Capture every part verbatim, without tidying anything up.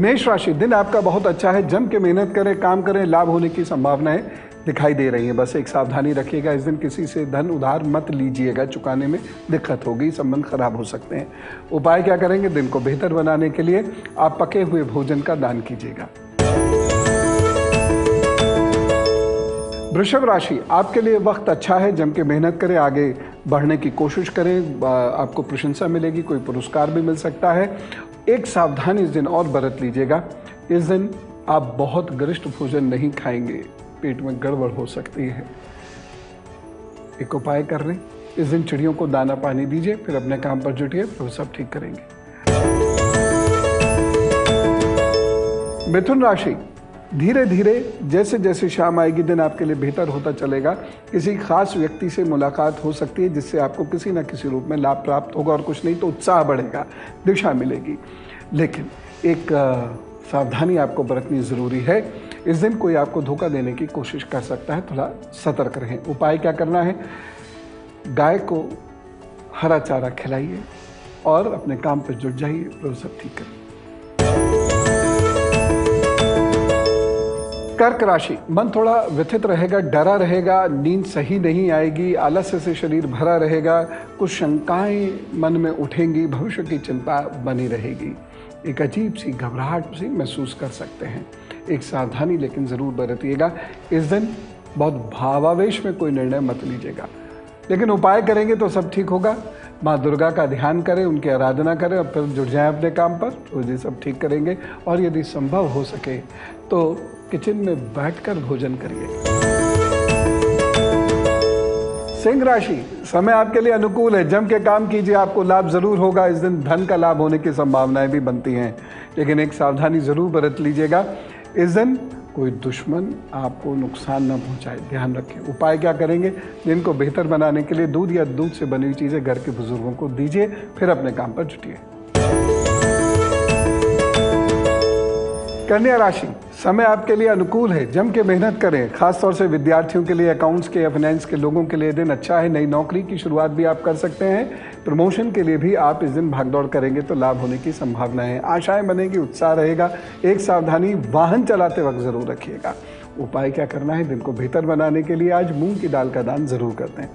मेष राशि, दिन आपका बहुत अच्छा है। जम के मेहनत करें, काम करें, लाभ होने की संभावनाएं दिखाई दे रही है। बस एक सावधानी रखिएगा, इस दिन किसी से धन उधार मत लीजिएगा, चुकाने में दिक्कत होगी, संबंध खराब हो सकते हैं। उपाय क्या करेंगे? दिन को बेहतर बनाने के लिए आप पके हुए भोजन का दान कीजिएगा। वृषभ राशि, आपके लिए वक्त अच्छा है। जम के मेहनत करें, आगे बढ़ने की कोशिश करें, आपको प्रशंसा मिलेगी, कोई पुरस्कार भी मिल सकता है। एक सावधानी इस दिन और बरत लीजिएगा, इस दिन आप बहुत गरिष्ठ भोजन नहीं खाएंगे, पेट में गड़बड़ हो सकती है। एक उपाय कर लें, इस दिन चिड़ियों को दाना पानी दीजिए, फिर अपने काम पर जुटिए, फिर सब ठीक करेंगे। मिथुन राशि, धीरे धीरे जैसे जैसे शाम आएगी दिन आपके लिए बेहतर होता चलेगा। किसी खास व्यक्ति से मुलाकात हो सकती है, जिससे आपको किसी न किसी रूप में लाभ प्राप्त होगा, और कुछ नहीं तो उत्साह बढ़ेगा, दिशा मिलेगी। लेकिन एक सावधानी आपको बरतनी ज़रूरी है, इस दिन कोई आपको धोखा देने की कोशिश कर सकता है, थोड़ा सतर्क रहें। उपाय क्या करना है? गाय को हरा चारा खिलाइए और अपने काम पर जुट जाइए, तो सब ठीक है। कर्क राशि, मन थोड़ा व्यथित रहेगा, डरा रहेगा, नींद सही नहीं आएगी, आलस्य से शरीर भरा रहेगा, कुछ शंकाएं मन में उठेंगी, भविष्य की चिंता बनी रहेगी, एक अजीब सी घबराहट सी महसूस कर सकते हैं। एक सावधानी लेकिन ज़रूर बरतिएगा, इस दिन बहुत भावावेश में कोई निर्णय मत लीजिएगा। लेकिन उपाय करेंगे तो सब ठीक होगा। माँ दुर्गा का ध्यान करें, उनकी आराधना करें और फिर जुट जाएं अपने काम पर, तो ये सब ठीक करेंगे। और यदि संभव हो सके तो किचन में बैठकर भोजन करिए। सिंह राशि, समय आपके लिए अनुकूल है, जम के काम कीजिए, आपको लाभ जरूर होगा। इस दिन धन का लाभ होने की संभावनाएं भी बनती हैं, लेकिन एक सावधानी जरूर बरत लीजिएगा, इस दिन कोई दुश्मन आपको नुकसान न पहुंचाए, ध्यान रखें। उपाय क्या करेंगे? दिन को बेहतर बनाने के लिए दूध या दूध से बनी हुई चीज़ें घर के बुजुर्गों को दीजिए, फिर अपने काम पर जुटिए। कन्या राशि, समय आपके लिए अनुकूल है, जम के मेहनत करें, खासतौर से विद्यार्थियों के लिए, अकाउंट्स के या फाइनेंस के लोगों के लिए दिन अच्छा है। नई नौकरी की शुरुआत भी आप कर सकते हैं, प्रमोशन के लिए भी आप इस दिन भागदौड़ करेंगे तो लाभ होने की संभावना है। आशाएं बनेगी, उत्साह रहेगा। एक सावधानी वाहन चलाते वक्त ज़रूर रखिएगा। उपाय क्या करना है? दिन को बेहतर बनाने के लिए आज मूंग की दाल का दान ज़रूर कर दें।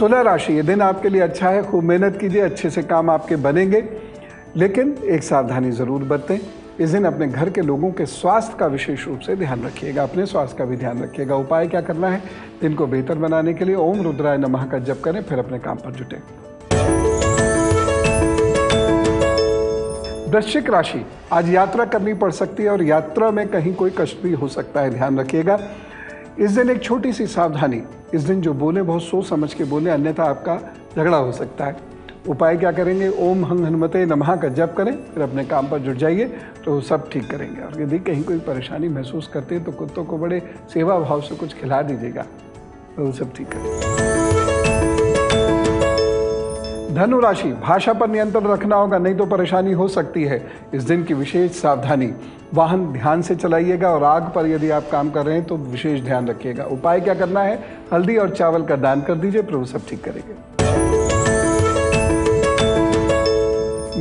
तुला राशि, ये दिन आपके लिए अच्छा है, खूब मेहनत कीजिए, अच्छे से काम आपके बनेंगे, लेकिन एक सावधानी ज़रूर बरतें, इस दिन अपने घर के लोगों के स्वास्थ्य का विशेष रूप से ध्यान रखिएगा, अपने स्वास्थ्य का भी ध्यान रखिएगा। उपाय क्या करना है? दिन को बेहतर बनाने के लिए ओम रुद्राय नमः का जप करें, फिर अपने काम पर जुटें। वृश्चिक राशि, आज यात्रा करनी पड़ सकती है और यात्रा में कहीं कोई कष्ट भी हो सकता है, ध्यान रखिएगा। इस दिन एक छोटी सी सावधानी, इस दिन जो बोले बहुत सोच समझ के बोले, अन्यथा आपका झगड़ा हो सकता है। उपाय क्या करेंगे? ओम हंग हनुमते नमः का जप करें, फिर अपने काम पर जुट जाइए, तो सब ठीक करेंगे। और यदि कहीं कोई परेशानी महसूस करते हैं तो कुत्तों को बड़े सेवा भाव से कुछ खिला दीजिएगा, तो सब ठीक करेंगे। धनु राशि, भाषा पर नियंत्रण रखना होगा, नहीं तो परेशानी हो सकती है। इस दिन की विशेष सावधानी, वाहन ध्यान से चलाइएगा और आग पर यदि आप काम कर रहे हैं तो विशेष ध्यान रखिएगा। उपाय क्या करना है? हल्दी और चावल का दान कर दीजिए, फिर वो सब ठीक करेंगे।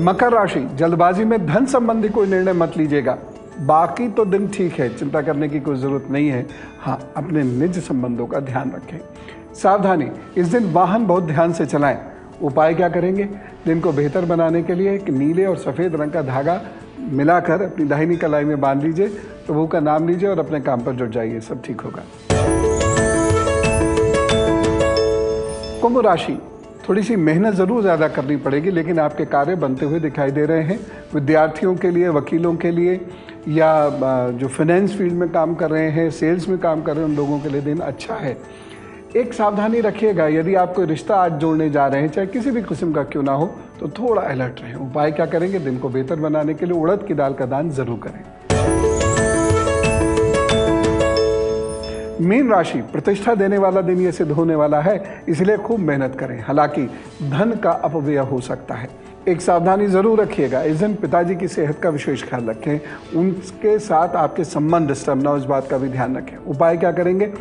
मकर राशि, जल्दबाजी में धन संबंधी कोई निर्णय मत लीजिएगा, बाकी तो दिन ठीक है, चिंता करने की कोई ज़रूरत नहीं है। हाँ, अपने निज संबंधों का ध्यान रखें। सावधानी, इस दिन वाहन बहुत ध्यान से चलाएं। उपाय क्या करेंगे? दिन को बेहतर बनाने के लिए एक नीले और सफ़ेद रंग का धागा मिलाकर अपनी दाहिनी कलाई में बांध लीजिए, प्रभु का नाम लीजिए और अपने काम पर जुट जाइए, सब ठीक होगा। कुंभ राशि, थोड़ी सी मेहनत ज़रूर ज़्यादा करनी पड़ेगी, लेकिन आपके कार्य बनते हुए दिखाई दे रहे हैं। विद्यार्थियों के लिए, वकीलों के लिए, या जो फाइनेंस फील्ड में काम कर रहे हैं, सेल्स में काम कर रहे हैं, उन लोगों के लिए दिन अच्छा है। एक सावधानी रखिएगा, यदि आप कोई रिश्ता आज जोड़ने जा रहे हैं, चाहे किसी भी किस्म का क्यों ना हो, तो थोड़ा अलर्ट रहें। उपाय क्या करेंगे? दिन को बेहतर बनाने के लिए उड़द की दाल का दान ज़रूर करें। मीन राशि, प्रतिष्ठा देने वाला दिन ये सिद्ध होने वाला है, इसलिए खूब मेहनत करें, हालांकि धन का अपव्यय हो सकता है। एक सावधानी ज़रूर रखिएगा, इस दिन पिताजी की सेहत का विशेष ख्याल रखें, उनके साथ आपके संबंध डिस्टर्ब ना हो, इस बात का भी ध्यान रखें। उपाय क्या करेंगे?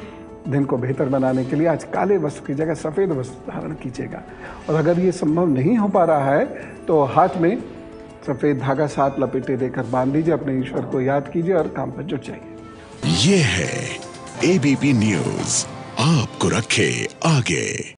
दिन को बेहतर बनाने के लिए आज काले वस्त्र की जगह सफ़ेद वस्त्र धारण कीजिएगा, और अगर ये संभव नहीं हो पा रहा है तो हाथ में सफेद धागा साथ लपेटे देकर बांध लीजिए, अपने ईश्वर को याद कीजिए और काम पर जुट जाइए। ये है एबीपी न्यूज, आपको रखे आगे।